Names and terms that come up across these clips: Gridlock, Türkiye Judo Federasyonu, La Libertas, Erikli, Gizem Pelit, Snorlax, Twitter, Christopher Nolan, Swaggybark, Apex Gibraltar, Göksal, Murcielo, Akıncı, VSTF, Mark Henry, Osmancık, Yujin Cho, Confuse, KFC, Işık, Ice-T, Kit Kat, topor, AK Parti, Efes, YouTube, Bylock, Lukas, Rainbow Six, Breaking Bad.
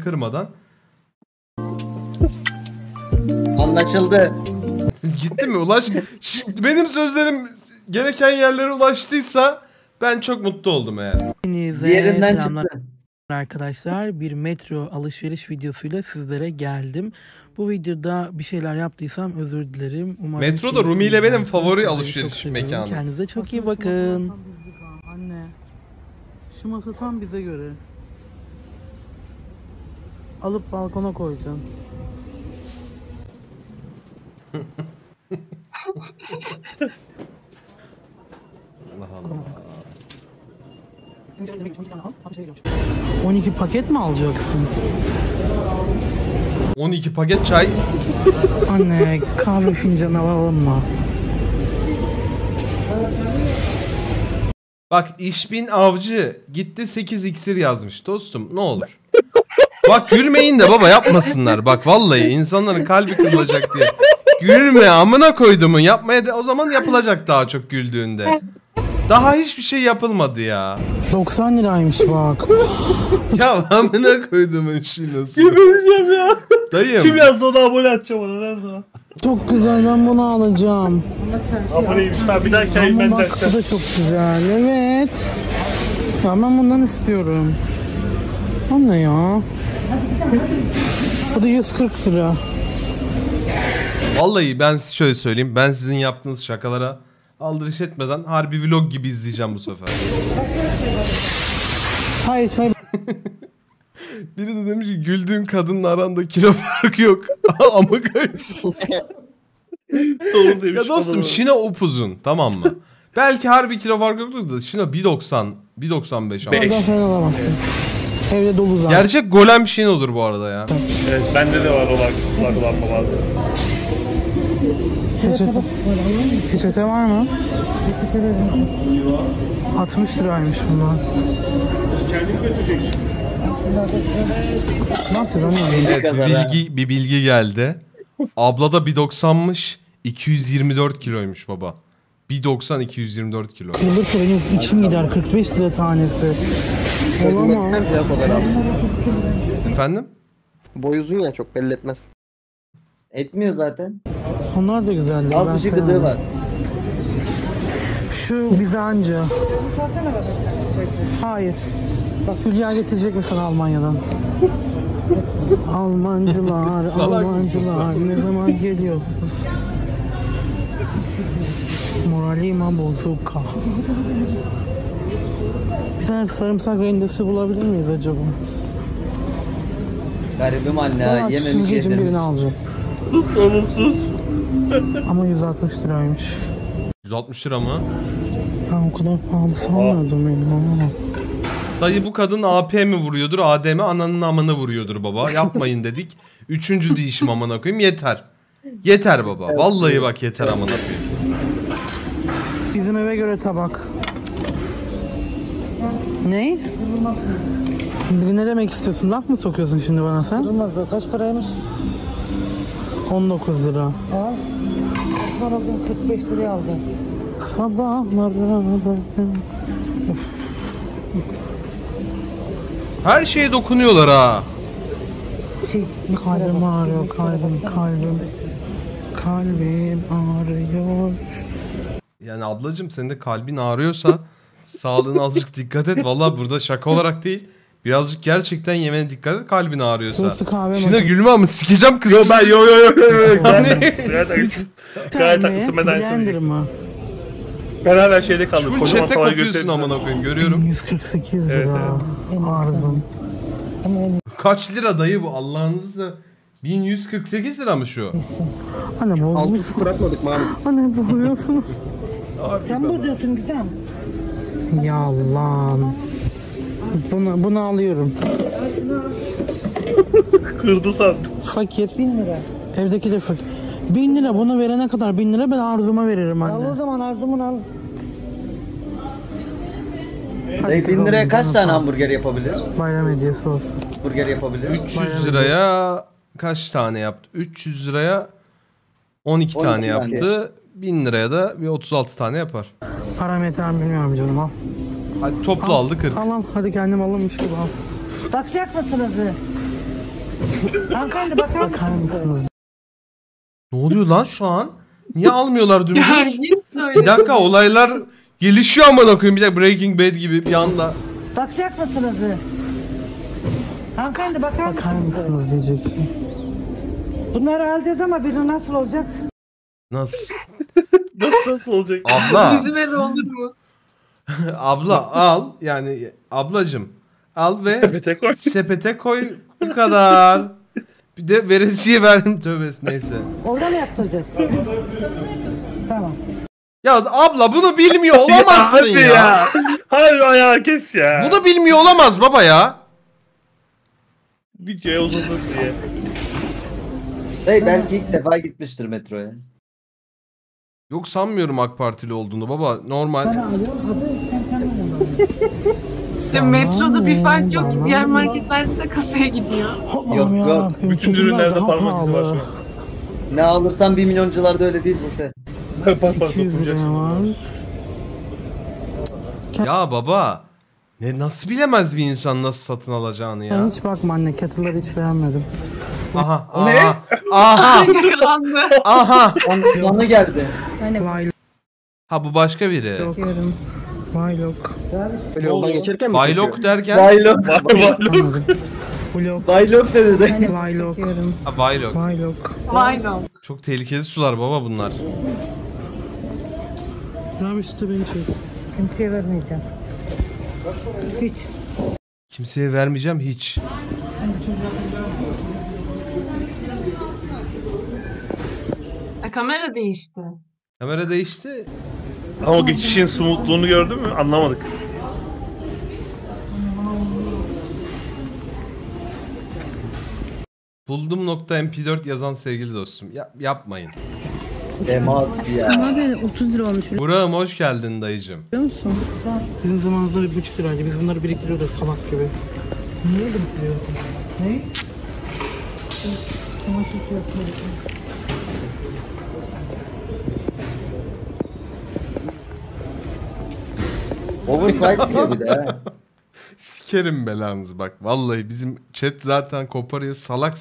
birbirini kırmadan. Anlaşıldı. Gitti mi? Ulaş. Benim sözlerim gereken yerlere ulaştıysa ben çok mutlu oldum yani. Diğerinden çıktı. Arkadaşlar, bir metro alışveriş videosuyla sizlere geldim. Bu videoda bir şeyler yaptıysam özür dilerim. Umarım metroda Rumi ile benim favori alışveriş mekanı. Kendinize çok iyi bakın. Anne. Şu masa tam bize göre. Alıp balkona koyacağım. Allah Allah. 12 paket mi alacaksın? 12 paket çay. Anne, kahve fincanı alalım mı? Bak, İşbin Avcı gitti 8 iksir yazmış dostum, ne olur. Bak gülmeyin de baba, yapmasınlar. Bak vallahi insanların kalbi kırılacak diye. Gülme amına koydumun, yapmaya de o zaman yapılacak daha çok güldüğünde. Daha hiçbir şey yapılmadı ya. 90 liraymış bak. Ya amına koyduğumun şey nasıl? Gebereceğim ya. Dayım. Kim yazsa ona abone atacağım ona. Nerede o? Çok güzel, ben bunu alacağım. Aboneyim. Bir daha kendim ben takacağım. Bu da çok güzel. Evet. Tamam, bundan istiyorum. O ne ya? Bu da 140 lira. Vallahi ben şöyle söyleyeyim. Ben sizin yaptığınız şakalara aldırış etmeden harbi vlog gibi izleyeceğim bu sefer. Hayır, hayır. Biri de demiş ki güldüğün kadınla aranda kilo farkı yok. Ama kayıtsın. Ya dostum Şina upuzun, tamam mı? Belki harbi kilo farkı yoktur da Şina 1.90, 1.95 ama. 5. Evde dolu zaten. Gerçek golem Şina olur bu arada ya. Evet, bende de var olan kullanma vardı. Peçete var mı? 60 liraymış bunlar. Kendini götüreceksin. Ne yapacağız? Evet, bir bilgi geldi. Abla da 1.90'mış, 224 kiloymuş baba. 1.90, 224 kilo. Yıldır benim içim gider, 45 lira tanesi. Olamaz. Efendim? Boy uzun ya, çok belli etmez. Etmiyor zaten. Onlar da güzeldi. Az bir şey gıdığı var. Şu bize anca. Hayır. Bak Hülya getirecek mi sana Almanya'dan? Almancılar, Almancılar ne zaman geliyor? Moralim bozuk. Birer sarımsak rendesi bulabilir miyiz acaba? Garibim anne, yememiş yedirmiş. Sus oğlum sus. Ama 160 liraymış. 160 lira mı? Ben o kadar pahalı sanmıyordum benim. Dayı bu kadın AP mi vuruyordur, AD mi, ananın amını vuruyordur baba. Yapmayın dedik. Üçüncü dişim amına koyayım, yeter. Yeter baba. Evet. Vallahi bak yeter amına koyayım. Bizim eve göre tabak. Ne? Ne demek istiyorsun? Laf mı sokuyorsun şimdi bana sen? Durmaz be, kaç paraymış? 19 lira. Ha? Bana bu 45 liraya aldı. Sabahları. Her şeye dokunuyorlar ha. Şey, kalbim ağrıyor, kalbim ağrıyor. Yani ablacığım, senin de kalbin ağrıyorsa sağlığına azıcık dikkat et. Vallahi burada şaka olarak değil. Birazcık gerçekten yemene dikkat et, kalbin ağrıyorsa. Şimdi gülme ama sikeceğim kız. Yo ben yo. Gayet haklısın, ben aynı sanıyorum. Beraber şeyde kaldık. Şu çete kopuyorsun amına koyayım, görüyorum. 148 lira. Evet, evet. Arzum. Kaç lira dayı bu Allah'ınızı? 1148 lira mı şu? Anne bozuyorsunuz. Altı bırakmadık maalesef. Anne bozuyorsunuz. Sen bozuyorsun güzel. Ya Allah'ım. Bunu alıyorum. Kırdı sandım. Fakir. 1000 lira. Evdeki de fakir. 1000 lira, bunu verene kadar 1000 lira ben arzuma veririm anne. Al o zaman, arzumun al. 1000 liraya kaç tane hamburger yapabilir? Bayram hediyesi olsun. Hamburger yapabilir. 300 liraya kaç tane yaptı? 300 liraya 12 tane yaptı. 1000 liraya da bir 36 tane yapar. Parametrem bilmiyorum canım, al. Hadi toplu aldık. Al hadi, kendim alınmış gibi al. Bakacak mısınız? Hanımefendi bakar mısınız? Ne oluyor lan şu an? Niye almıyorlar dümdüz? Bir dakika, olaylar gelişiyor ama bakayım, bir dakika, Breaking Bad gibi bir anda. Bakacak mısınız? Hanımefendi bakar mısınız diyeceksin. Bunları alacağız ama biri nasıl olacak? Nasıl olacak? Abla. Bizim eve olur mu? Abla al, yani ablacım al ve sepete koy bu kadar. Bir de veresiye verdim, tövbesi neyse. Orada mı yaptıracağız? Tamam. Ya abla bunu bilmiyor olamazsın ya. Ya. Hayır ayağı kes ya. Bunu bilmiyor olamaz baba ya. Bir şey uzasın diye. Hey, belki ilk defa gitmiştir metroya. Yok sanmıyorum AK Partili olduğunu baba, normal. Metroda bir fark yok ki, diğer marketlerde de kasaya gidiyor. Yok. Bütün ürünlerde parmak izi var şu an. Ne alırsan 1 milyoncularda öyle değil Buse. Parmak dokunacağız. Ya baba, ne nasıl bilemez bir insan nasıl satın alacağını ya. Ben hiç bakma anne, kettle'ları hiç beğenmedim. Aha. Ne? Aha. Aha. Ona geldi. Ha bu başka biri. Bakıyorum. Bylock. Böyle yoldan geçerken mi? Bylock derken? Bylock. Bylock dedi de. Bylock. Çok tehlikeli sular baba bunlar. Abi işte beni çek. Kimseye vermeyeceğim. Hiç. Kimseye vermeyeceğim hiç. Kamera değişti. Kamera değişti. Ama o geçişin smoothluğunu gördün mü? Anlamadık. Buldum .mp4 yazan sevgili dostum. Yapmayın. Demaz ya. 30 lira olmuş. Burak'ım hoş geldin dayıcım. Biliyor musun? Bizim zamanımızda 1,5 liraydı. Biz bunları biriktiriyoruz salak gibi. Niye biriktiriyoruz? Ne? Ama çok yapmadık. Oversize diyor bir de ha. Sikerim belanızı bak. Vallahi bizim chat zaten koparıyor salak.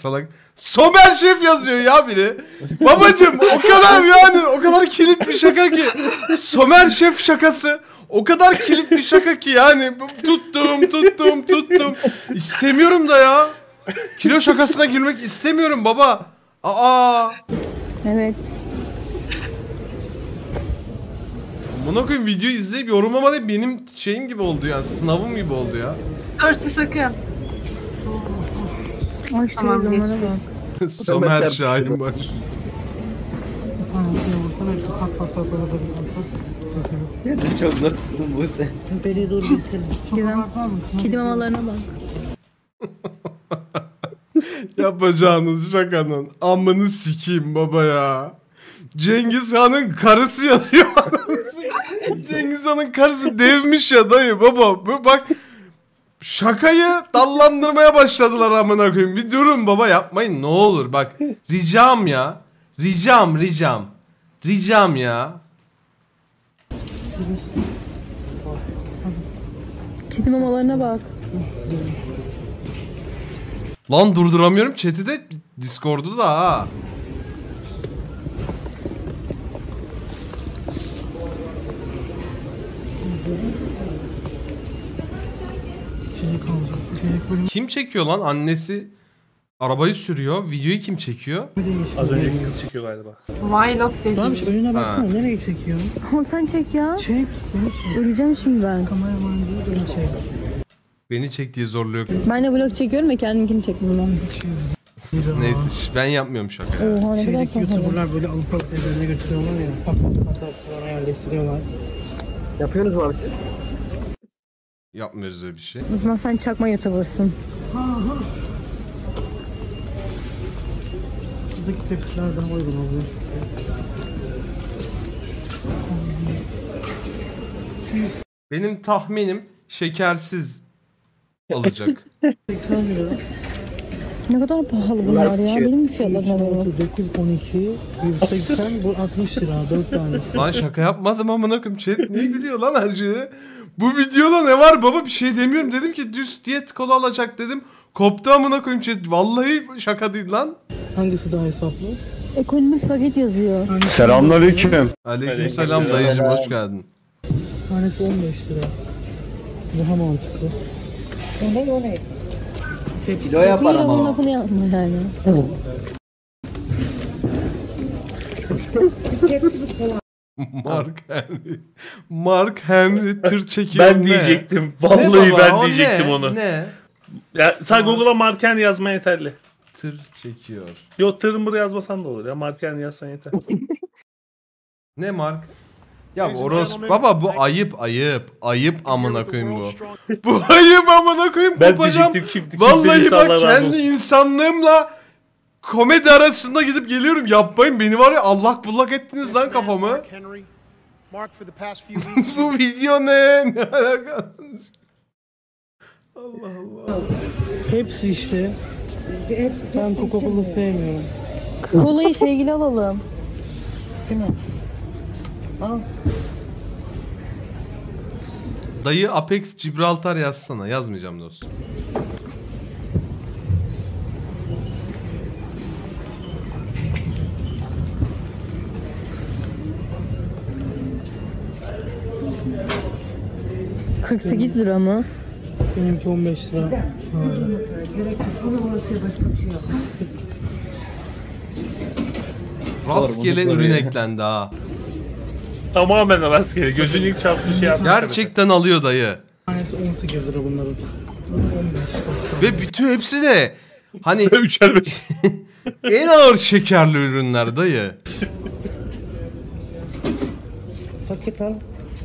Somer Şef yazıyor ya biri. Babacım o kadar yani o kadar kilit bir şaka ki. Somer Şef şakası. O kadar kilit bir şaka ki yani. Tuttum. İstemiyorum da ya. Kilo şakasına gülmek istemiyorum baba. Aa. Evet. Bana koyayım, videoyu izleyip yorumlama da benim şeyim gibi oldu ya, sınavım gibi oldu ya. Örtü sakın. Tamam geçti. Somer Şahin var. Çok da tuttum bu sen. Beni dur bitirdim. Kedi mamalarına bak. Yapacağınız şakanın amını sikeyim baba ya. Cengiz Han'ın karısı yazıyor. Cengiz Han'ın karısı devmiş ya dayı baba. Bak şakayı dallandırmaya başladılar amına koyayım. Bir durun baba, yapmayın ne olur bak. Ricam ya. Ricam ya. Kedi mamalarına bak. Lan durduramıyorum chat'i de Discord'u da ha. Kim çekiyor lan? Annesi arabayı sürüyor. Videoyu kim çekiyor? Az önceki kız çekiyor galiba. Bylock dedi. Tamam şu önüne baksana, nereye çekiyor? Ama sen çek ya. Çek. Öleceğim şimdi ben. Kameraman diyor öyle şey. Beni çek diye zorluyor. Ben de vlog çekiyorum ya, kendimkini çekmiyorum lan. Neyse ben yapmıyorum şaka. Oha, şeydeki YouTuber'lar böyle alıp alıp evlerine götürüyorlar ya. Patlatmalar yerleştiriyorlar. Yapıyorsunuz mu abi siz? Yapmıyoruz öyle bir şey. O zaman sen çakma YouTuber'sın. Buradaki tepsiler daha uygun oluyor. Benim tahminim şekersiz alacak. Ne kadar pahalı bunlar ya. Benim bir şeyler var. 9-12, 180, bu 60 lira 4 tane. Lan şaka yapmadım amına koyayım. Chat niye gülüyor lan her şeye? Bu videoda ne var baba, bir şey demiyorum. Dedim ki düz diyet kola alacak dedim. Koptu amına koyayım chat. Vallahi şaka değil lan. Hangisi daha hesaplı? Ekonomik paket yazıyor. Selamünaleyküm. Aleykümselam dayıcım, hoş geldin. Tanesi 15 lira. Daha mantıklı. O ne? Kilo yapar ama. Onun lafını yapma yani. Mark Henry tır çekiyor. Ben diyecektim. Vallahi ben diyecektim onu. Ne? Ya sen Google'a Mark Henry yazman yeterli. Tır çekiyor. Yok, tırın buraya yazmasan da olur ya. Mark Henry yazsan yeter. Ne Mark? Ya orospu baba, bu ayıp amına koyayım bu. Bu ayıp amına koyayım, kopacağım. Vallahi bak, kendi insanlığımla komedi arasında gidip geliyorum. Yapmayın beni var ya, allak bullak ettiniz lan kafamı. Bu video ne alakalı? Allah Allah. Hepsi işte. Ben Coca-Cola'yı sevmiyorum. Coca-Cola'yı sevgili alalım. Değil mi? Al. Dayı Apex Gibraltar yazsana. Yazmayacağım dostum. $48 mı? Benimki 15 lira. Rastgele ürün eklendi ha. Tamamen rastgele. Gözünün ilk çarptığı şey yapmış. Gerçekten alıyor dayı. 18 lira bunların. Ve bütün hepsi de hani en ağır şekerli ürünler dayı. Paket al.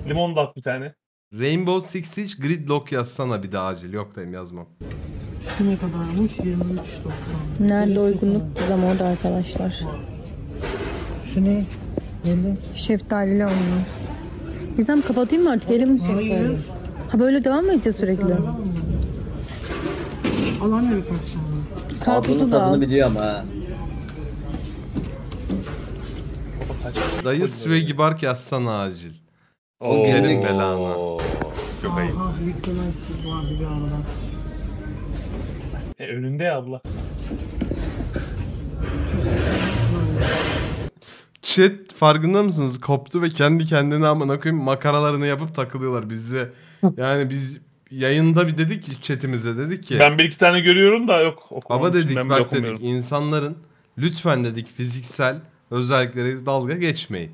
Limon da at bir tane. Rainbow Six hiç Gridlock yazsana bir de acil. Yok dayım, yazmam. Şu ne kadarmış? 23.90. Nerede uygunluk zaman orada arkadaşlar. Şu ne? Şeftalili olmuyor. Gizem kapatayım mı artık? Elim şeftali. Ha böyle devam mı edeceğiz sürekli? Alan nereye kaçtı? Karpuzu da al. Biliyorum ha. Dayı Swaggybark yazsana acil. Siz gelin belana. Çok ayıp. Önünde ya abla. Chat farkında mısınız? Koptu ve kendi kendine amına koyayım makaralarını yapıp takılıyorlar bize. Yani biz yayında bir dedik ki, chatimize dedik ki. Ben bir iki tane görüyorum da yok. Baba dedik, bak dedik, insanların lütfen dedik fiziksel özelliklere dalga geçmeyin.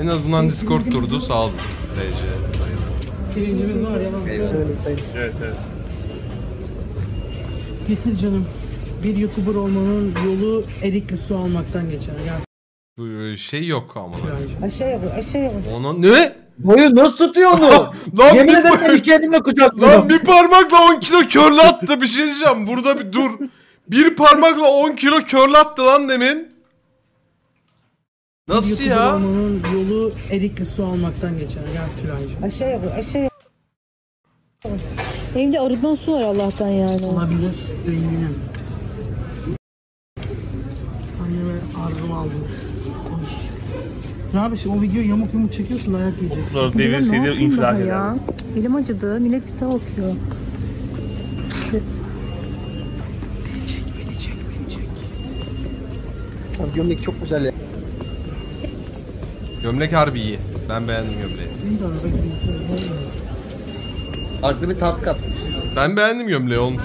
En azından Discord turdu, sağ olun. Birincimiz var ya. Evet. Getir canım. Bir YouTuber olmanın yolu erikli su almaktan geçer. Yani. Şey yok ama. Aşağıya vur. Onu ne? Boyu nasıl tutuyor onu? Yemin ederim iki elimle kucakladım. Lan bir parmakla 10 kilo körle attı. Bir şey diyeceğim. Burada bir dur. Bir parmakla 10 kilo körle attı lan demin. Nasıl ya? Bir YouTuber olmanın yolu erikli su almaktan geçer. Gel Tülay'cığım. Aşağıya vur. Evde arıtman su var Allah'tan yani. Olabilir, eminim. Anneme arzumu aldım. Hoş. Ne yapıyorsun? O videoyu yamuk çekiyorsun, ayak yiyeceksin. Oğlum devirseydi infilak eder. Elim acıdı, millet bize okuyor. Beni çek. Abi gömlek çok güzel ya. Gömlek harbi iyi. Ben beğendim gömleği. Farklı bir tarz katmış. Ben beğendim gömleği, olmuş.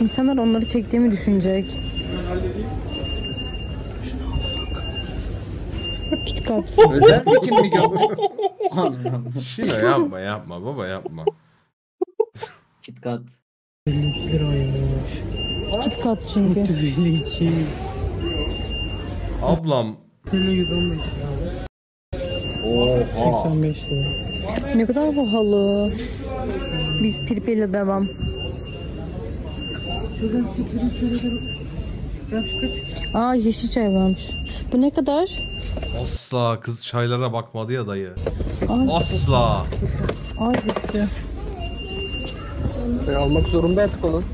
İnsanlar onları çektiğimi düşünecek. Kit Kat. Özel fikir mi gömlek? Şuna yapma baba, yapma. Kit Kat. 52 lira ayırmış. Kit Kat çünkü. 52. Ablam. 115 lira. Oha. 85 lira. Ne kadar pahalı. Biz pirpiyle devam. Şuradan çıkıyorum, şöyle. Aa, yeşil çay varmış. Bu ne kadar? Asla kız çaylara bakmadı ya dayı. Ay, asla. Ay bitti. Almak zorunda artık oğlum.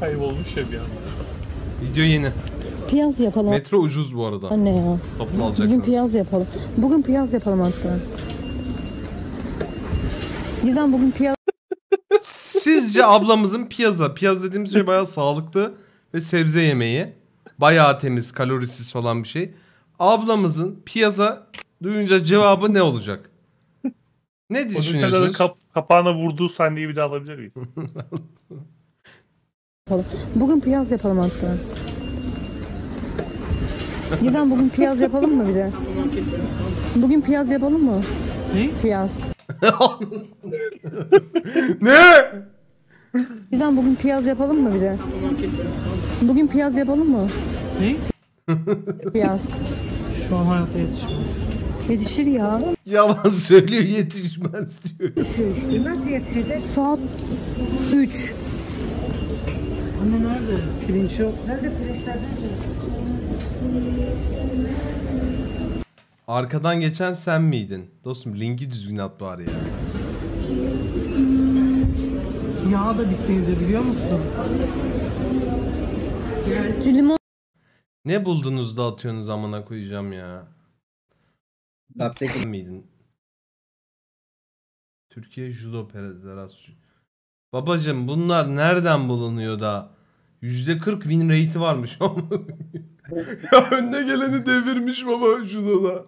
Kaybolmuş ya bir anda. Video yeni. piyaz yapalım. Metro ucuz bu arada. Anne ya. Toplu alacaksınız. Bugün piyaz yapalım. Bugün piyaz yapalım hatta. Gizem bugün piyaz... Sizce ablamızın piyaza, piyaz dediğimiz şey bayağı sağlıklı ve sebze yemeği. Bayağı temiz, kalorisiz falan bir şey. Ablamızın piyaza duyunca cevabı ne olacak? Ne düşünüyorsunuz? Kapağına vurduğu sahneyi bir daha alabilir miyiz? Bugün piyaz yapalım hatta. Gizem bugün piyaz yapalım mı bir de? Bugün piyaz yapalım mı? Ne? Piyaz. Ne? Gizem bugün piyaz yapalım mı bir de? Bugün piyaz yapalım mı? Ne? Piyaz. Şu an hayatta yetişmez. Yetişir ya. Yalan söylüyor, yetişmez diyor. Yetişiyor işte. Nasıl yetişecek? Saat 3. Anne nerede? Pirinç yok. Nerede pirinçler? Arkadan geçen sen miydin? Dostum linki düzgün at bari ya. Yağ da bittiydi biliyor musun? Yani... Ne buldunuz da atıyorsunuz amına koyacağım ya. Apex miydin? Türkiye Judo Federasyonu. Babacım bunlar nereden bulunuyor da? %40 win rate'i varmış. Ya önüne geleni devirmiş baba judoda.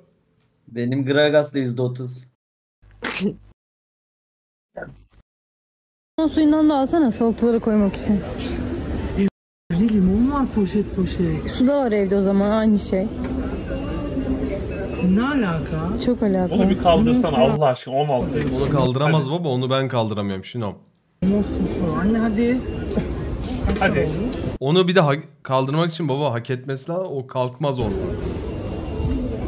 Benim Gragas'da %30. Limon suyundan da alsana salataları koymak için. Evde limon var poşet poşet. Su da var evde o zaman aynı şey. Ne alaka? Çok alaka. Onu bir kaldırsana Allah aşkına 16. Onu kaldıramaz baba, onu ben kaldıramıyorum şinom. Anne hadi. Hadi. Onu bir de kaldırmak için baba hak etmesi lazım. O kalkmaz orada.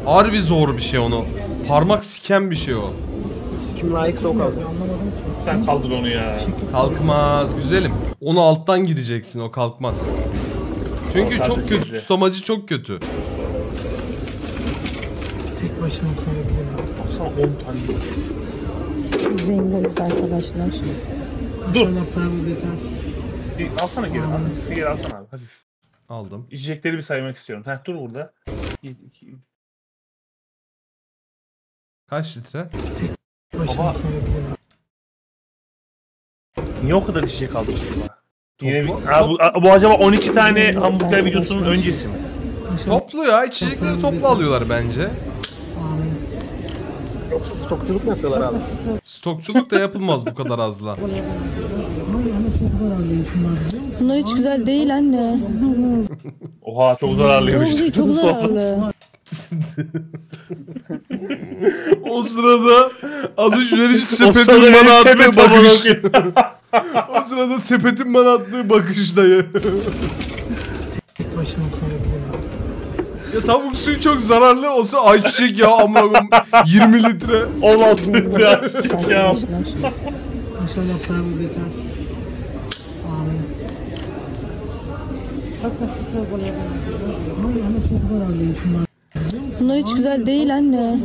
Harbi zor bir şey onu. Parmak siken bir şey o. Kim layıksa o kaldır. Sen kaldır onu ya. Kalkmaz güzelim. Onu alttan gideceksin, o kalkmaz. Çünkü çok kötü. Tutamacı çok kötü. Tek başına koyabilirim. Baksana 10 tane. Zenginiz arkadaşlar. Dur. Alsana geri, hafif geri alsana abi, hafif. Aldım. İçecekleri bir saymak istiyorum. Heh dur burada. Kaç litre? Baba. Niye o kadar içecek aldı acaba? Yine bir... bu acaba 12 tane hamburger videosunun öncesi mi? Toplu ya, içecekleri toplu alıyorlar bence. Yoksa stokçuluk mu yapıyorlar abi? Stokçuluk da yapılmaz bu kadar azla. Bunlar hiç güzel değil anne. Oha çok zararlıymış. Çok zararlı. O sırada alışveriş sepetin bana attığı bakış. O sırada sepetin bana attığı bakış dayı. Ya tavuk suyu çok zararlı olsa ayçiçek ya amagım 20 litre. 16 litre ayçiçek ya. İnşallah para bu yeter. Bunlar hiç güzel değil anne.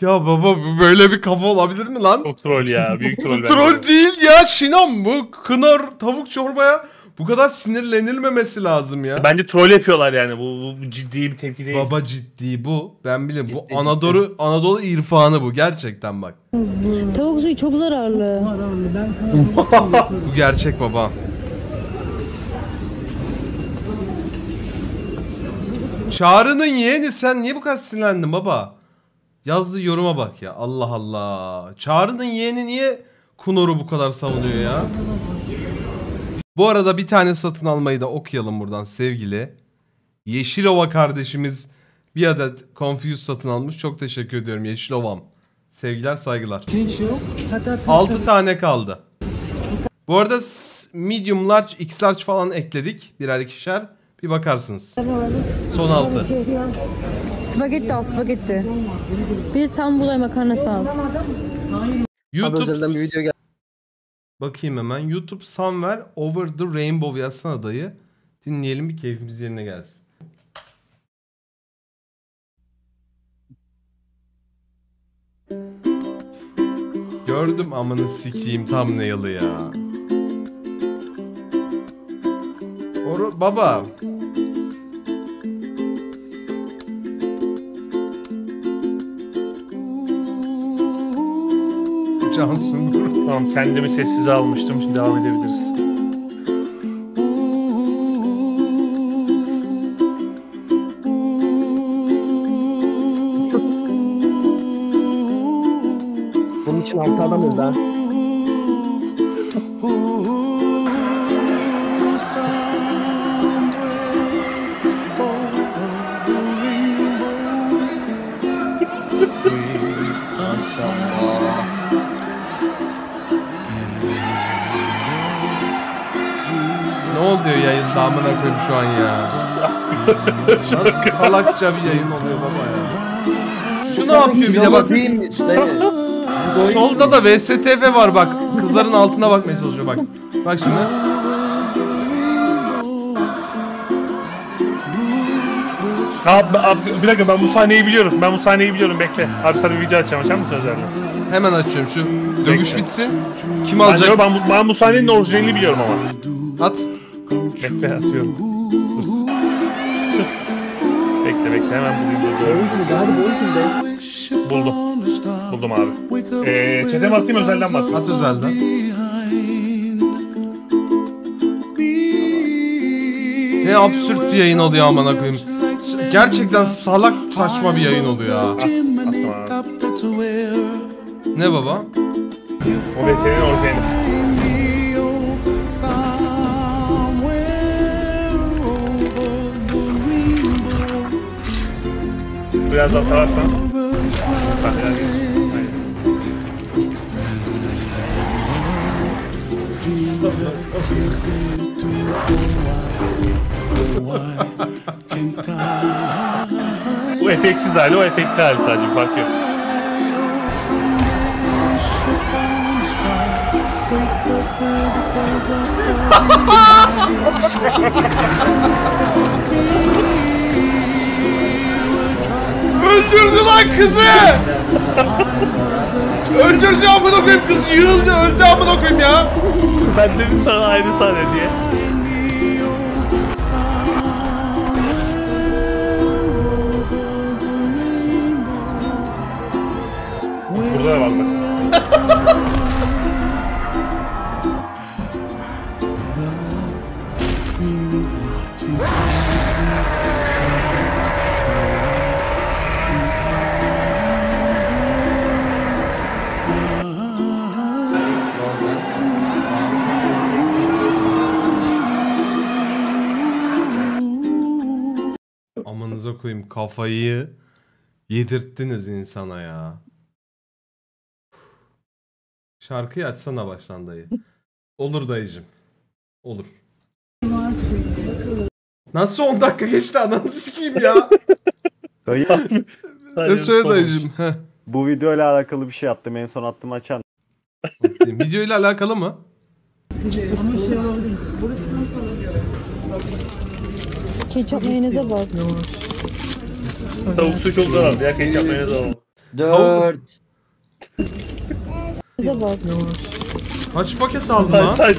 Ya baba böyle bir kafa olabilir mi lan? Çok troll ya, büyük troll. Troll değil ya şinom, bu kınor tavuk çorbaya bu kadar sinirlenilmemesi lazım ya. Bence troll yapıyorlar yani, bu ciddi bir tepki değil. Baba ciddi bu, ben bile bu ciddi, Anadolu irfanı bu gerçekten bak. Tavuk suyu çok zararlı. Bu gerçek baba. Çağrı'nın yeğeni sen niye bu kadar sinirlendin baba? Yazdığı yoruma bak ya. Allah Allah. Çağrı'nın yeğeni niye Kunor'u bu kadar savunuyor ya? Bu arada bir tane satın almayı da okuyalım buradan sevgili. Yeşilova kardeşimiz bir adet Confuse satın almış. Çok teşekkür ediyorum Yeşilova'm. Sevgiler saygılar. 6 tane kaldı. Bu arada medium large, x large falan ekledik. Birer ikişer. Bir bakarsınız. Son 6. Spagetti al, spagetti. Bir tam bulay makarnası al. YouTube... Bakayım hemen. YouTube Somewhere Over the Rainbow yazsana adayı. Dinleyelim bir keyfimiz yerine gelsin. Gördüm amanı sikiyim tam ne yılı ya. Baba Cansu. Tamam, kendimi sessize almıştım. Şimdi devam edebiliriz. Bunun için altı adamız ha. Amına koyayım şu an ya. Nasıl salakça bir yayın oluyor baba ya. Şu ne yapıyor bir de bak. Solda da VSTF var bak. Kızların altına bakmaya çalışıyor bak. Bak şimdi. Abi, bir dakika, ben bu sahneyi biliyorum. Bekle. Abi sana bir video açacağım. Açar mısın özellikle? Hemen açıyorum şu. Dövüş bitsin. Kim alacak? Ben bu sahnenin orijinalini biliyorum ama. At. Bekle, atıyorum. bekle hemen bulayım. Buldum abi. Çete mi atayım, özelden mi atayım? At özelden. Ne absürt bir yayın oluyor amına koyayım. Gerçekten salak saçma bir yayın oluyor ya. At ne baba? O ve senin orijinali. Biraz daha sararsan. Bu efeksiz hali, o efekti hali sadece, fark yok. Öldürdü lan kızı! Öldürdü amına koyayım, kız yığıldı, öldü amına koyayım ya! Ben dedim sana aynı sahne diye. Burada var bak. Koyayım, kafayı yedirttiniz insana ya. Şarkıyı açsana baştan dayı. Olur dayıcım. Olur. Nasıl 10 dakika geçti ananı sikeyim ya. Dayı. Ne söyle dayıcım. Bu video ile alakalı bir şey attım. En son attım, açan. Video ile alakalı mı? Ketçap mayoneze bak. Tavuk suç oldu herhalde ya, ketçap mayoneze bak. 4 Mayoneze bak. Kaç paket aldın lan? Say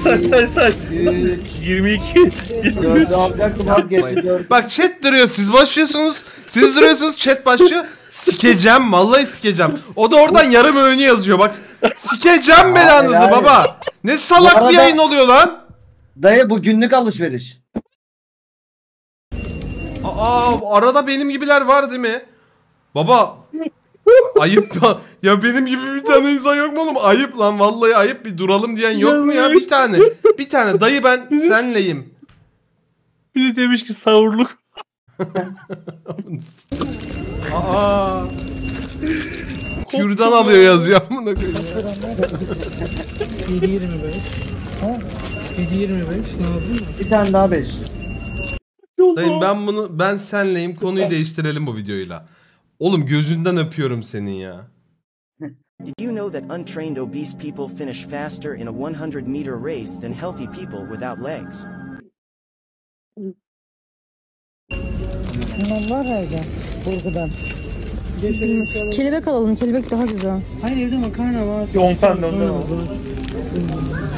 22 Bak chat duruyor, siz başlıyorsunuz. Chat başlıyor. Sikeceğim, vallahi sikeceğim. O da oradan yarım öğünü yazıyor bak. Sikeceğim belanızı baba. Ne salak bir yayın oluyor lan. Dayı bu günlük alışveriş. Aa, arada benim gibiler var değil mi? Baba ayıp ya. Ya benim gibi bir tane insan yok mu oğlum? Ayıp lan, vallahi ayıp, bir duralım diyen yok mu ya? Bir tane dayı, ben senleyim. Biri demiş ki savurluk. Aa. Kürdan alıyor yazıyor amına koyayım. 7.25. Ha? 7.25 ne oldu? Bir tane daha 5. Dayım ben senleyim, konuyu değiştirelim bu videoyla. Oğlum gözünden öpüyorum senin ya. Did you know that untrained obese people finish faster in a 100 meter race than healthy people without legs? Bunlar herhalde korkudan. Kelebek alalım, kelebek daha güzel. Hayır, evde makarna var. 10 tane ondan var.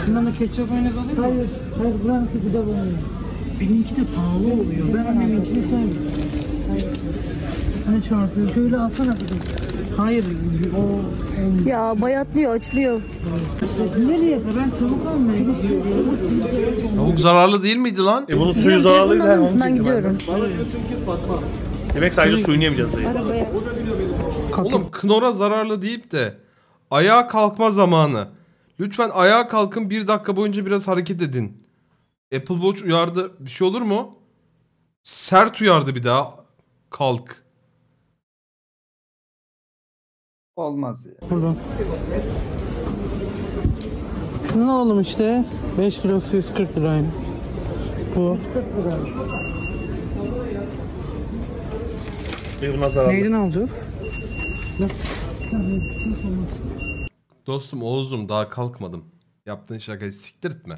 Şundan da ketçap aynı kalıyor mu? Hayır, buranın kızı da bulmuyor. Benimki de pahalı oluyor. Ben anneminkini sevmiyorum. Hayır. Hani çarpıyor. Şöyle alsana kızım. Hayır. O Ya bayatlıyor, açlıyor. Nereye? Ben tavuk almaya gidiyorum. Tavuk zararlı değil miydi lan? E bunun suyu zararlıydı. Ben gidiyorum. Bana diyorsun ki Fatma. Demek sadece suyunu yemeyeceğiz dayı. Oğlum Knor'a zararlı deyip de ayağa kalkma zamanı. Lütfen ayağa kalkın, bir dakika boyunca biraz hareket edin. Apple Watch uyardı. Bir şey olur mu? Sert uyardı bir daha. Kalk. Olmaz ya. Buradan. Şunu alalım işte. 5 kilosu 140 lirayım. Bu. 140 liraymış. Neyden alacağız? Dostum Oğuz'um daha kalkmadım. Yaptığın şakayı siktirtme.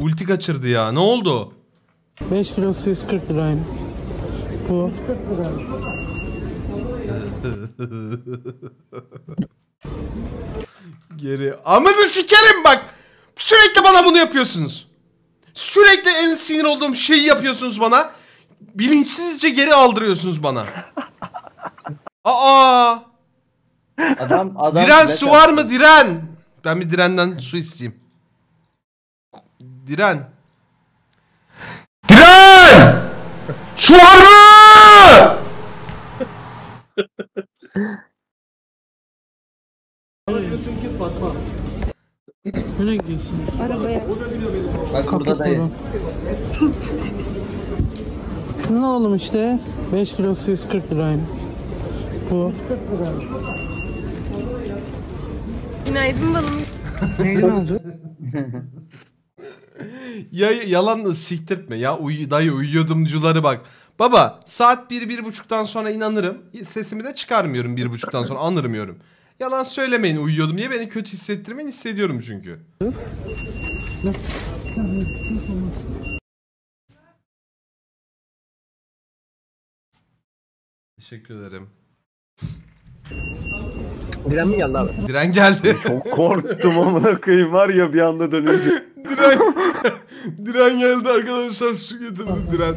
Ulti kaçırdı ya. Ne oldu? 5 kilosu 140 lirayım. Bu. Geri. Amını sikerim bak. Sürekli bana bunu yapıyorsunuz. Sürekli en sinir olduğum şeyi yapıyorsunuz bana. Bilinçsizce geri aldırıyorsunuz bana. Aa! Adam Diren su var mı? Diren. Ben bir Diren'den su isteyeyim. Diren. Diren! Su var mı? Diyorsun ki Fatma. Nereye gidiyorsunuz? Arabaya. Bak burada dayı. Şunu alalım işte. 5 kilosu 140 lirayım. Bu. 140 liraymış. Günaydın balım. Neyden alacağız? Ya yalanla siktirtme ya. Dayı uyuyordumcuları bak. Baba saat 1-1.30'dan sonra inanırım. Sesimi de çıkarmıyorum 1.30'dan sonra. Anırmıyorum. Yalan söylemeyin uyuyordum diye, beni kötü hissettirmeyin, hissediyorum çünkü. Teşekkür ederim. Diren mi geldi abi? Diren geldi. Çok korktum amına koyayım, var ya bir anda dönünce. Diren geldi arkadaşlar, su getirdi Diren.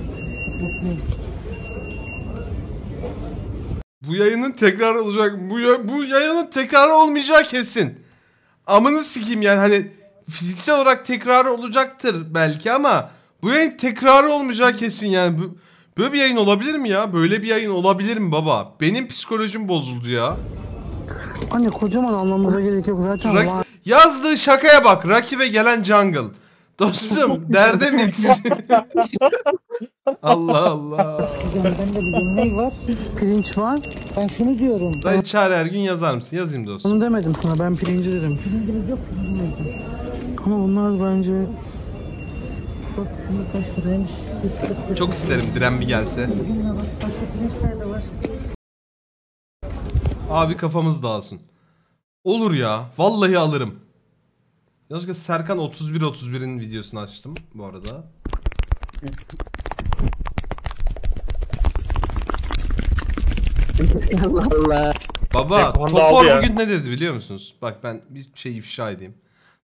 Bu yayının tekrar olacak. Bu yayının tekrar olmayacağı kesin. Amını sikeyim yani, hani fiziksel olarak tekrar olacaktır belki ama bu yayın tekrar olmayacağı kesin yani. Böyle bir yayın olabilir mi ya? Böyle bir yayın olabilir mi baba? Benim psikolojim bozuldu ya. Anne kocaman anlamıza gerek yok zaten. Yazdığı şakaya bak. Rakibe gelen jungle. Dostum derde mix. Allah Allah. Ben de bilmiyorum ne var? Pirinç var. Ben şunu diyorum. Ben çare her gün yazar mısın? Yazayım dostum. Onu demedim sana. Ben pirinci dedim. Pirincimiz yok. Pirincimiz. Ama bunlar bence... Bak şunu kaç paraymış. Çok isterim Diren bir gelse. Başka pirinçler de var. Abi kafamız dağılsın. Olur ya. Vallahi alırım. Yalnızca Serkan 31-31'in videosunu açtım bu arada. Allah Allah. Baba Topor bugün ne dedi biliyor musunuz? Bak ben bir şey ifşa edeyim.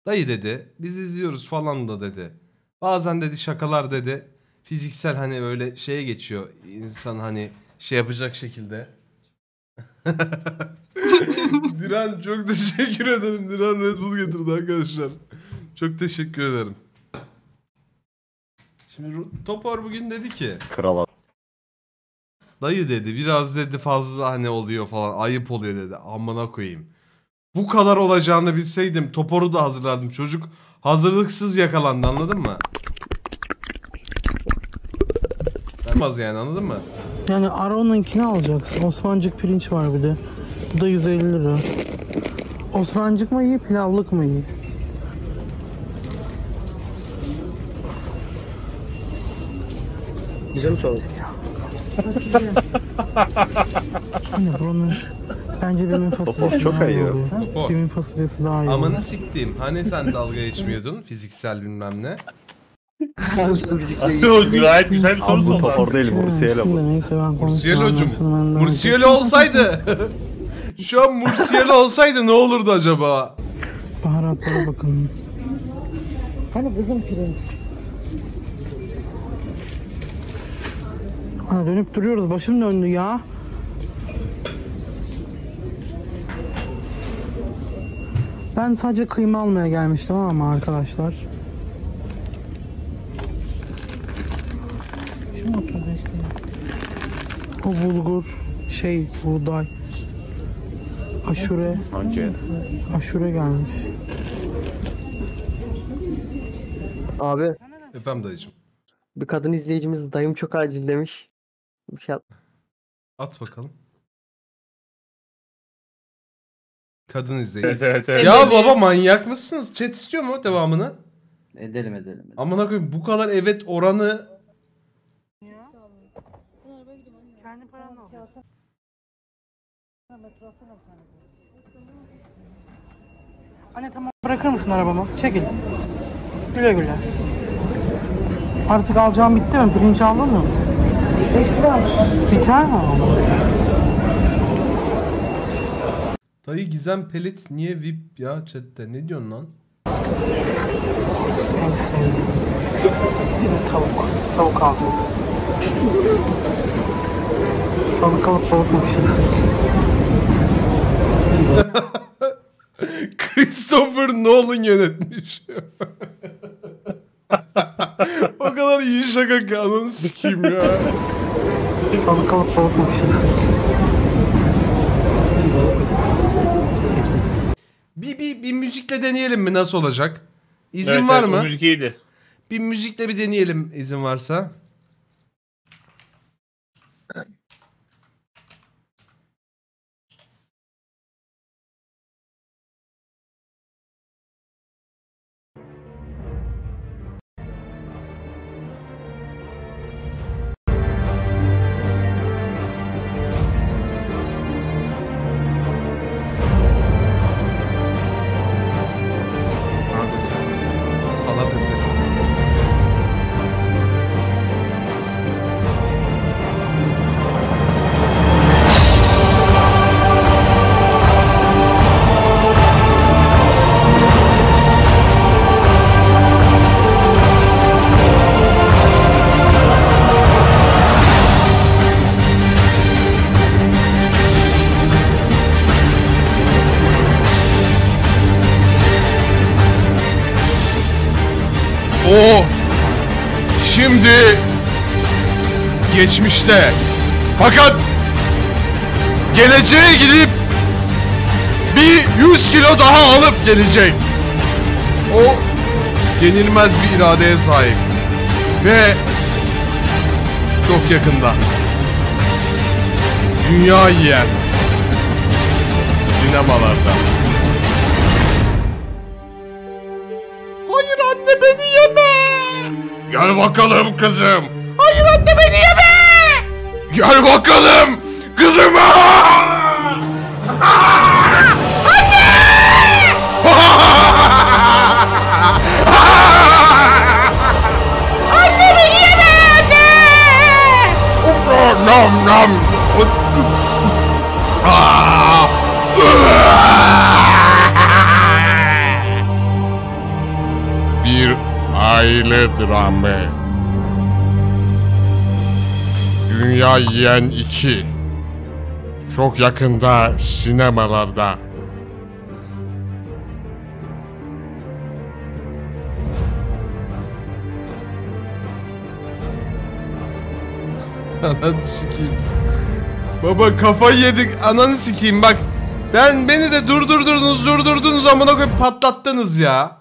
Dayı dedi biz izliyoruz falan da dedi. Bazen dedi şakalar dedi. Fiziksel hani böyle şeye geçiyor. İnsan hani şey yapacak şekilde. Diren çok teşekkür ederim. Diren Red Bull getirdi arkadaşlar. Çok teşekkür ederim. Şimdi Topor bugün dedi ki Kral dayı dedi biraz dedi fazla hani oluyor falan, ayıp oluyor dedi. Amına koyayım. Bu kadar olacağını bilseydim Topor'u da hazırlardım. Çocuk hazırlıksız yakalandı, anladın mı? Olmaz yani, anladın mı? Yani Aron'unkini alacaksın. Osmancık pirinç var bir de. Bu da 150 lira. Osmancık mı iyi, pilavlık mı iyi? Bize mi sordun? Bence benim fasulyesi çok ayıp. Benim fasulyesi daha iyi. Amanı siktiğim. Hani sen dalga geçmiyordun fiziksel bilmem ne. Gayet güzel bir soru sordu. Topor değil Murcielo bu. Murcielo olsaydı. Şu an Murcielo olsaydı ne olurdu acaba? Baharatlara bakın. Hani bizim pirinç. Ha dönüp duruyoruz, başım döndü ya. Ben sadece kıyma almaya gelmiştim ama arkadaşlar. Şu mu oturdu işte? O bulgur, şey, buğday. Aşure. Aşure gelmiş. Abi. Efendim dayıcım. Bir kadın izleyicimiz dayım çok acil demiş. Bir şey at. At bakalım. Kadın izleyici. Evet, evet, evet. Ya baba manyak mısınız? Chat istiyor mu devamını? Edelim. Amına koyayım bu kadar evet oranı. Ya. Kendi paranla ol. Anne tamam bırakır mısın arabamı? Çekil. Güle güle. Artık alacağım bitti mi? Pirinç aldın mı? Biter mi ama? Dayı Gizem Pelit niye VIP ya chatte? Ne diyorsun lan? En sevdiğim. Şimdi tavuk. Tavuk alacağız. Balık alıp balık mı pişirsin? Christopher Nolan yönetmiş. O kadar iyi şaka ki ananı sikeyim ya. Balık alıp balık mı pişirsin? Bir müzikle deneyelim mi nasıl olacak? İzin evet, var evet, mı? Müzik iyiydi. Bir müzikle bir deneyelim izin varsa. Şimdi geçmişte fakat geleceğe gidip bir 100 kilo daha alıp gelecek. O yenilmez bir iradeye sahip ve çok yakında dünya yiyen sinemalarda. Hayır anne beni yeme. Gel bakalım kızım. Hayır anne beni yeme. Gel bakalım kızım. Anne! Anne beni yeme anne. Nam nam. Bir aile dramı. Dünya yiyen 2. Çok yakında sinemalarda. Ananı sikeyim. Baba kafayı yedik. Ananı sikeyim bak. Beni de durdurdunuz amına koyup patlattınız ya.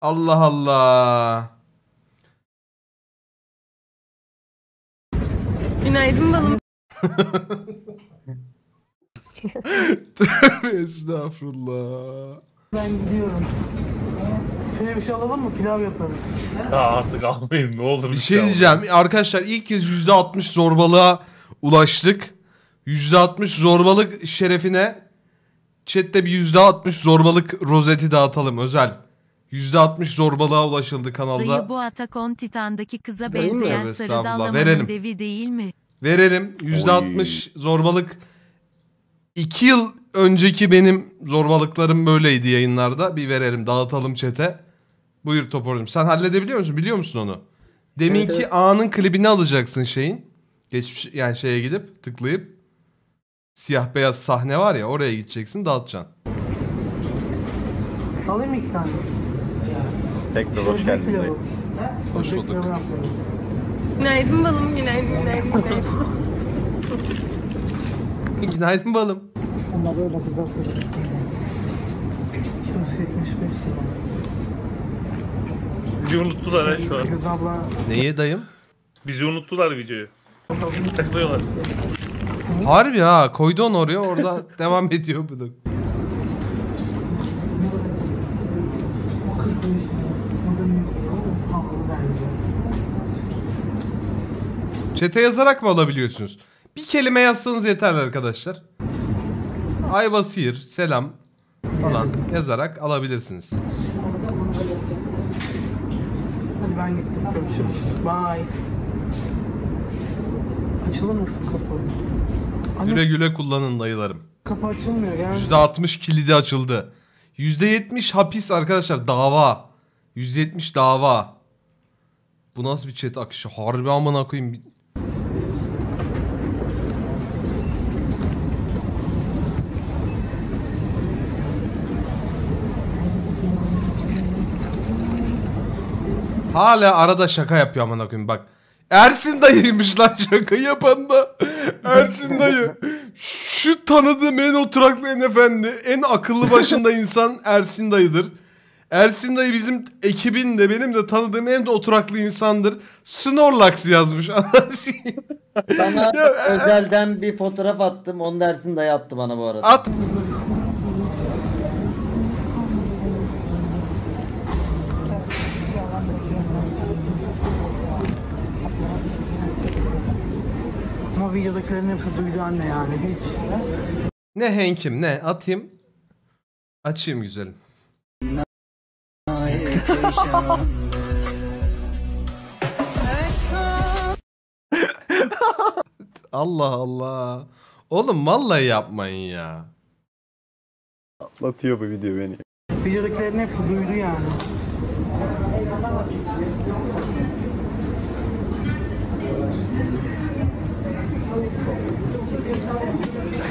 Allah Allah. Günaydın balım. Tövbe estağfurullah. Ben gidiyorum. Şöyle bir şey alalım mı? Pilav yaparız. Ya artık almayayım ne oldu? Bir şey diyeceğim. Arkadaşlar ilk kez %60 zorbalığa ulaştık. %60 zorbalık şerefine chatte bir %60 zorbalık rozeti dağıtalım özel. %60 zorbalığa ulaşıldı kanalda. Dayı bu Attack on Titan'daki kıza benzeyen sarı dalamanın devi değil mi? Verelim. %60 zorbalık. 2 yıl önceki benim zorbalıklarım böyleydi yayınlarda. Bir verelim dağıtalım chat'e. Buyur Topor'cum. Sen halledebiliyor musun? Biliyor musun onu? Deminki evet. A'nın klibini alacaksın şeyin. Geçmiş yani şeye gidip tıklayıp. Siyah beyaz sahne var ya oraya gideceksin dağıtacaksın. alayım mı iki tane? Tekrar hoş geldin. Hoş bulduk. Günaydın balım, günaydın. Günaydın balım. Onlar öyle kızlar söylüyor. 275. Bizi unuttular ha şu an. Neye dayım? Bizi unuttular videoyu. Takılıyorlar. Harbi ha, koydu onu oraya, orada devam ediyor bu da. Çete yazarak mı alabiliyorsunuz? Bir kelime yazsanız yeterli arkadaşlar. I was here, selam falan yazarak alabilirsiniz. Hadi ben gittim, görüşürüz. Bye. Açılır mısın kapı? Güle güle kullanın dayılarım. Kapı açılmıyor yani. %60 kilidi açıldı. %70 hapis arkadaşlar, dava. %70 dava. Bu nasıl bir chat akışı? Harbi amına koyayım. Hala arada şaka yapıyor amına koyayım bak. Ersin dayıymış lan şaka yapan da. Ersin dayı. Şu tanıdığım en oturaklı, en efendi, en akıllı başında insan Ersin dayıdır. Ersin dayı bizim ekibin de benim de tanıdığım en oturaklı insandır. Snorlax yazmış. Sana ya, özelden bir fotoğraf attım. Onu da Ersin dayı attı bana bu arada. At. Ama videodakilerin hepsi duydu anne yani hiç. Ne henkim ne atayım. Açayım güzelim. Allah Allah. Oğlum vallahi yapmayın ya. Atlatıyor bu video beni. Videodakilerin hepsi duydu yani.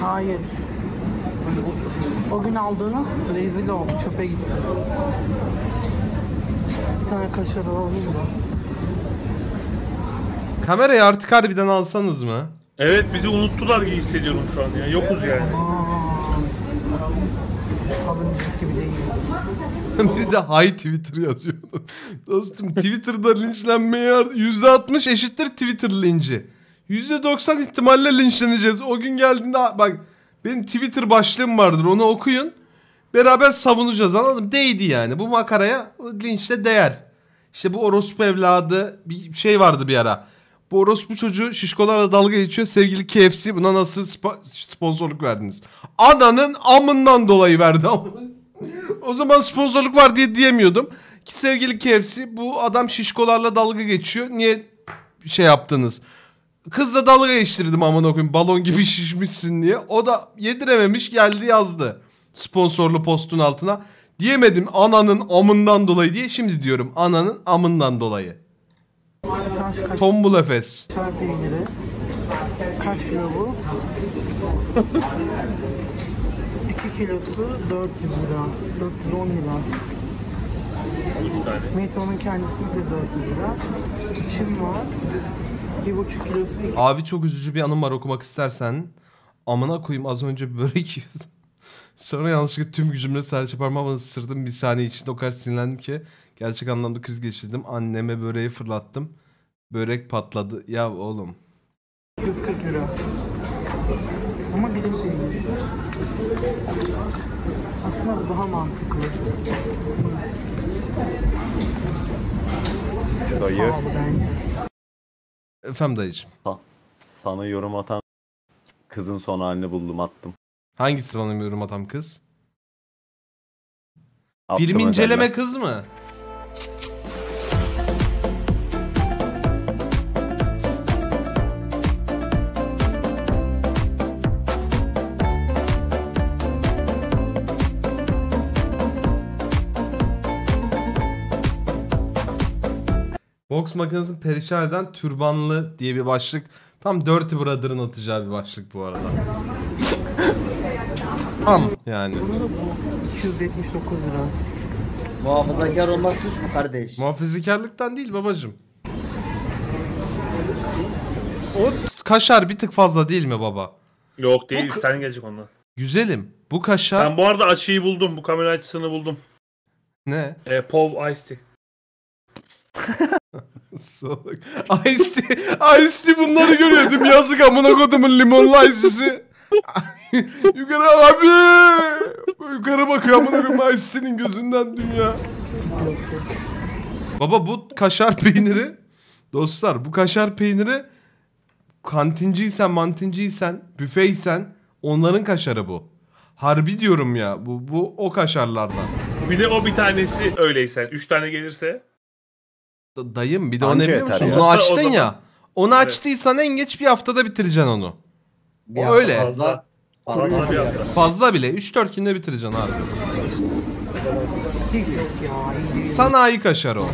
Hayır. O gün aldığınız rezil oldu, çöpe gitti. Bir tane kaşar alalım mı? Kamerayı artık harbiden alsanız mı? Evet, bizi unuttular gibi hissediyorum şu an ya, yokuz yani. Bir de hi Twitter yazıyor. Dostum Twitter'da linçlenmeye %60 eşittir Twitter linci. %90 ihtimalle linçleneceğiz. O gün geldiğinde bak benim Twitter başlığım vardır, onu okuyun. Beraber savunacağız, anladın mı? Değdi yani. Bu makaraya linçle değer. İşte bu orospu evladı bir şey vardı bir ara. Bu orospu çocuğu şişkolarla dalga geçiyor. Sevgili KFC buna nasıl sponsorluk verdiniz? Ananın amından dolayı verdi ama. O zaman sponsorluk var diye diyemiyordum. Ki sevgili KFC bu adam şişkolarla dalga geçiyor. Niye şey yaptınız? Kızla dalga geçtirdim amına koyayım balon gibi şişmişsin diye. O da yedirememiş geldi yazdı. Sponsorlu postun altına. Diyemedim ananın amından dolayı diye. Şimdi diyorum ananın amından dolayı. Tombul Efes. Kaç kilo bu? 2 kilosu 400 lira. 410 lira. 3 tane. Metronun kendisi de 400 lira. Şimdi var. 1,5 kilosu. Abi çok üzücü bir anım var, okumak istersen. Amına koyayım az önce bir börek yiyordum. Sonra yanlışlıkla tüm gücümle serçe parmağımı ısırdım. Bir saniye içinde o kadar sinirlendim ki gerçek anlamda kriz geçirdim. Anneme böreği fırlattım. Börek patladı. Ya oğlum. 140 lira. Ama bilim değil. Aslında daha mantıklı. Dayı. Efendim dayıcığım. Sana yorum atan kızın son halini buldum, attım. Hangisi bana yorum atan kız? Attım film inceleme özellikle. Kız mı? Boks makinesini perişan eden türbanlı diye bir başlık. Tam Dirty Brother'ın atacağı bir başlık bu arada. Tam yani. Bunu da bu 279 lira. Muhafazakar olmak suç mu kardeş? Muhafazakarlıktan değil babacım. O kaşar bir tık fazla değil mi baba? Yok değil, 3 tane gelecek ondan. Güzelim. Bu kaşar... Ben bu arada açıyı buldum. Bu kamera açısını buldum. Ne? Pov Ice-T. Salak. Ice-T. Ice-T bunları görüyordum. Yazık amına kodumun limonlu Ice-T'si. Yukarı abi. Yukarı bakıyor amına kodum Ice-T'nin gözünden dünya. Baba bu kaşar peyniri. Dostlar bu kaşar peyniri kantinciysen, mantinciysen, büfeysen onların kaşarı bu. Harbi diyorum ya. Bu o kaşarlardan. Bir de o bir tanesi öyleyse. 3 tane gelirse. Dayım bir de onu biliyor musun? Onu açtın ya. Onu açtıysan en geç bir haftada bitireceksin onu. O öyle. Fazla bile. 3-4 günde bitireceksin abi. Sanayi kaşarı o.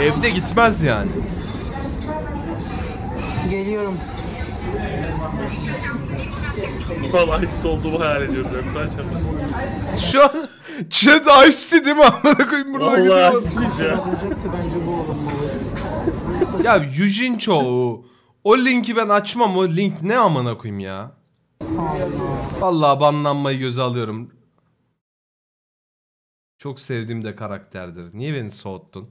Evde gitmez yani. Geliyorum. Ulan Ice-T olduğumu hayal ediyorum. Şu an chat Ice-T değil mi? Vallahi Ice-T ya. Ya Yujin Cho. O linki ben açmam. O link ne amına koyayım ya. Vallahi banlanmayı göze alıyorum. Çok sevdiğim de karakterdir. Niye beni soğuttun?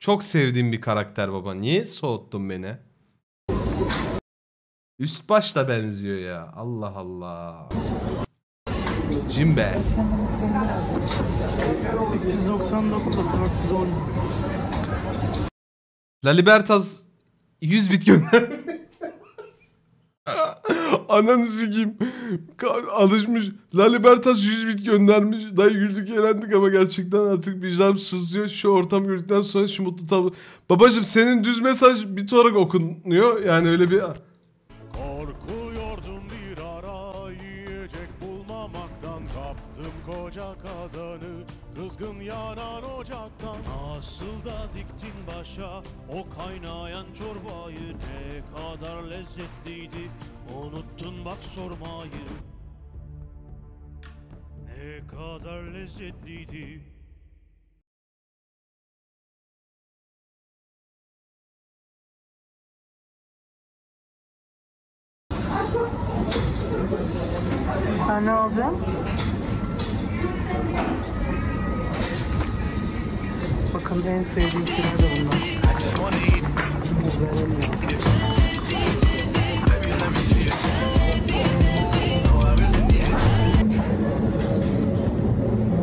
Çok sevdiğim bir karakter baba. Niye soğuttun beni? Üst başla benziyor ya. Allah Allah. Cimbe. 299 410. La Libertas 100 bit gönder. Ananı sikeyim. Alışmış. La Libertas 100 bit göndermiş. Dayı güldük eğlendik ama gerçekten artık vicdanım sızlıyor. Şu ortam gördükten sonra şu mutlu tablo. Babacım senin düz mesaj bit olarak okunuyor. Yani öyle bir... Korkuyordum bir ara yiyecek bulmamaktan, kaptım koca kazanı kızgın yanan ocaktan. Nasıl da diktin başa o kaynayan çorbayı, ne kadar lezzetliydi unuttun bak sormayı, ne kadar lezzetliydi. Sen ne alacaksın? Bakın en sevdiğim şeyler de bunlar.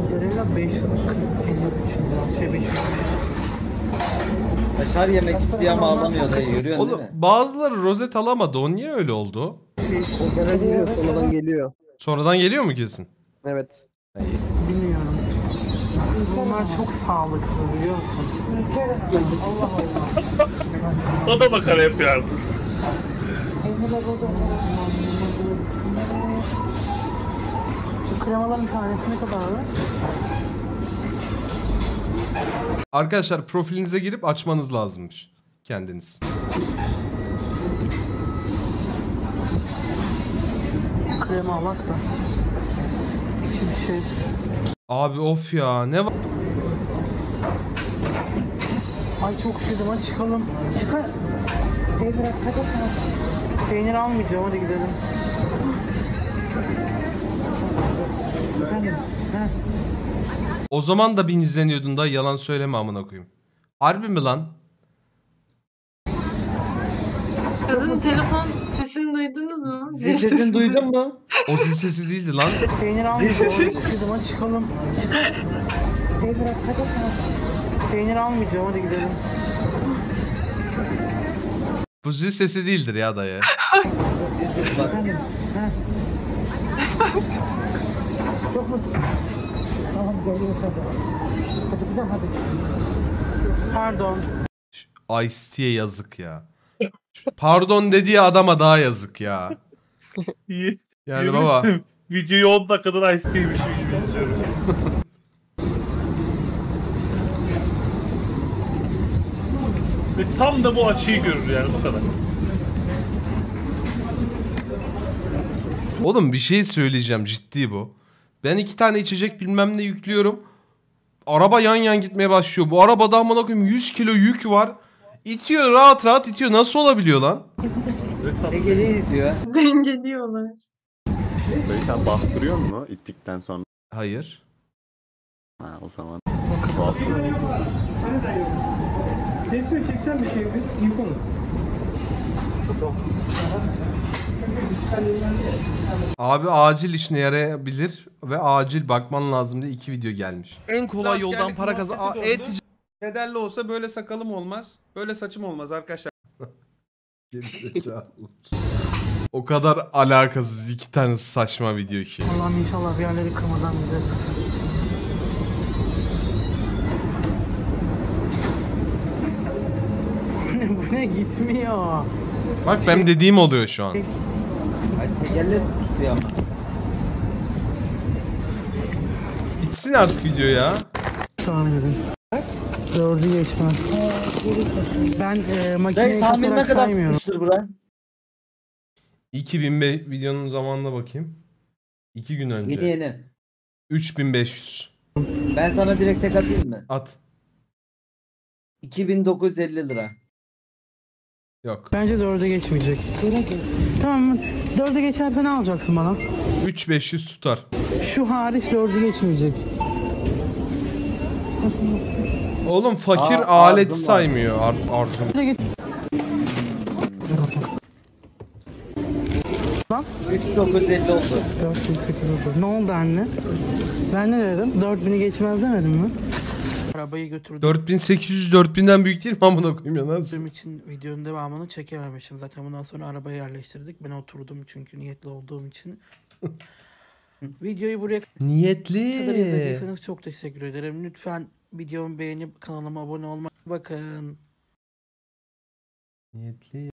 Mozzarella 543 lira. Kaşar yemek istiyor ama alamıyor da yürüyor değil mi? Bazıları rozet alamadı. O niye öyle oldu? Sonradan geliyor. Sonradan geliyor mu kesin? Evet. Bilmiyorum. Bunlar çok sağlıksız biliyor musun? Allah Allah. O da bakar hep yardım. Kremaların tanesi ne kadar var? Arkadaşlar profilinize girip açmanız lazımmış kendiniz. Krema alak da. İçi şey. Abi of ya ne var? Ay çok üşüdüm, hadi çıkalım. Çıkar. Peynir al, hadi sana. Peynir almayacağım, hadi gidelim. Hadi. O zaman da bin izleniyordun da yalan söyleme amına koyayım. Harbi mi lan? Kadın telefon sesini duydunuz mu? Zil sesini duydun mu? O zil sesi değildi lan. Peynir almayacağım. Hadi çıkalım. Peynir almayacağım, hadi gidelim. Bu zil sesi değildir ya dayı. Çok mu? Tamam geliyorsa. Hadi kızım hadi. Pardon. Ice-T'ye yazık ya. Pardon dediği adama daha yazık ya. Yani baba. Videoyu 10 dakikadan Ice-T'ymiş gibi izliyorum. Ve tam da bu açıyı görür yani bu kadar. Oğlum bir şey söyleyeceğim, ciddi bu. Ben 2 tane içecek bilmem ne yüklüyorum. Araba yan yan gitmeye başlıyor. Bu arabada amına koyayım 100 kilo yük var. İtiyor, rahat rahat itiyor. Nasıl olabiliyor lan? Dengeli itiyor. Dengeliyorlar. Böyle sen bastırıyor mu ittikten sonra? Hayır. Ha, o zaman bastırıyor. Resmi çeksen bir şey yük olur. Abi acil işine yarayabilir ve acil bakman lazım diye 2 video gelmiş. En kolay yoldan para kazan... Kederli olsa böyle sakalım olmaz, böyle saçım olmaz arkadaşlar. O kadar alakasız 2 tane saçma video ki. Allah'ım inşallah bir yerleri kırmadan bize. Bu ne gitmiyor? Bak benim dediğim oluyor şu an. Bitsin artık video ya. Tamam dedim. 4'ü geçmez. Ben makineyi katarak saymıyorum. 2005 videonun zamanına bakayım. 2 gün önce. Gidelim. 3500. Ben sana direkt tek atayım mı? At. 2950 lira. Yok. Bence 4'e geçmeyecek. Tamam. 4'e geçerse ne alacaksın bana? 3500 tutar. Şu hariç 4'e geçmeyecek. Oğlum fakir alet saymıyor artık. Bak. 3950 oldu. 4800 oldu. Ne oldu anne? Ben ne dedim? 4000'i geçmez demedim mi? Arabayı götürdüm. 4800 4000'den büyük değil mi amına koyayım ya nasıl? Benim için videonun devamını çekememişim. Zaten bundan sonra arabayı yerleştirdik. Ben oturdum çünkü niyetli olduğum için. Videoyu buraya kadar izlediyseniz çok teşekkür ederim. Lütfen videomu beğenip kanalıma abone olmayı bakın. Niyetli.